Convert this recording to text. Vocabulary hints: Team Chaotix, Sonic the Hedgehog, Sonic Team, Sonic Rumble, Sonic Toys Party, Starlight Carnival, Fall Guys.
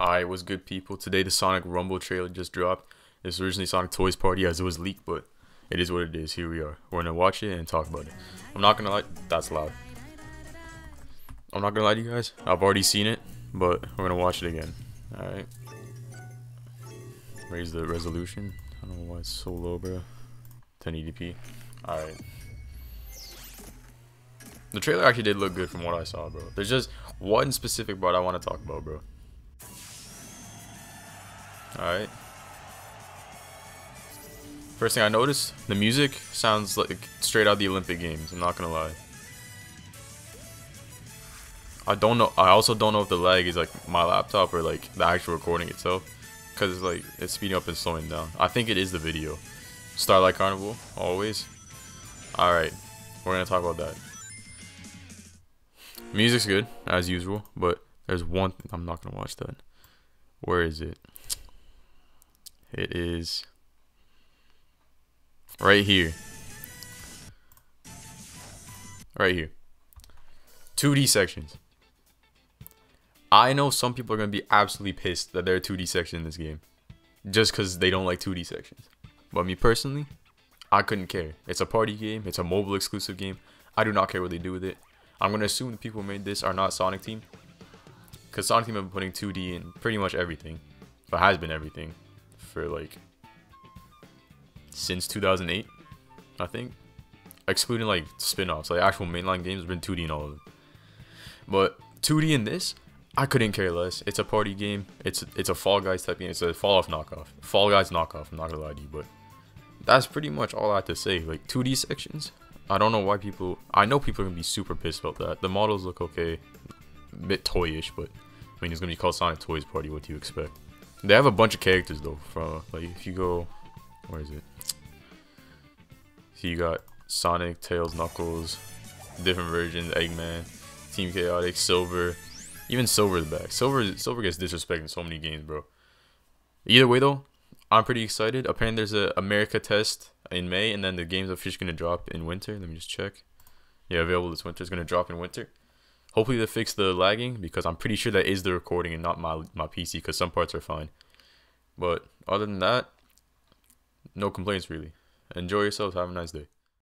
What's good, people? Today the Sonic Rumble trailer just dropped. It's originally Sonic Toys Party as it was leaked, but it is what it is. Here we are. We're gonna watch it and talk about it. I'm not gonna lie, that's loud. I'm not gonna lie to you guys, I've already seen it, but we're gonna watch it again. Alright. Raise the resolution. I don't know why it's so low, bro. 1080p. Alright. The trailer actually did look good from what I saw, bro. There's just one specific part I want to talk about, bro. Alright. First thing I noticed, the music sounds like straight out of the Olympic Games. I'm not gonna lie. I don't know. I also don't know if the lag is like my laptop or like the actual recording itself, because it's like it's speeding up and slowing down. I think it is the video. Starlight Carnival, always. Alright, we're gonna talk about that. Music's good as usual, but there's one thing I'm not gonna watch that. Where is it? It is right here. Right here. 2D sections. I know some people are going to be absolutely pissed that there are 2D sections in this game, just because they don't like 2D sections. But me personally, I couldn't care. It's a party game. It's a mobile exclusive game. I do not care what they do with it. I'm going to assume the people who made this are not Sonic Team, because Sonic Team have been putting 2D in pretty much everything. But has been everything for like since 2008, I think, excluding like spin-offs. Like actual mainline games have been 2D in all of them, but 2D in this, I couldn't care less. It's a party game. It's a Fall Guys type game. It's a Fall Guys knockoff. I'm not gonna lie to you, but that's pretty much all I have to say. Like 2D sections, I don't know why people. I know people are gonna be super pissed about that. The models look okay, a bit toyish, but I mean it's gonna be called Sonic Toys Party. What do you expect? They have a bunch of characters though. From like, if you go, where is it? So you got Sonic, Tails, Knuckles, different versions, Eggman, Team Chaotix, Silver. Even Silver's back. Silver gets disrespected in so many games, bro. Either way though, I'm pretty excited. Apparently there's a America test in May, and then the games are officially gonna drop in winter. Let me just check. Yeah, available this winter. It's gonna drop in winter. Hopefully they fix the lagging, because I'm pretty sure that is the recording and not my PC, because some parts are fine. But other than that, no complaints really. Enjoy yourselves. Have a nice day.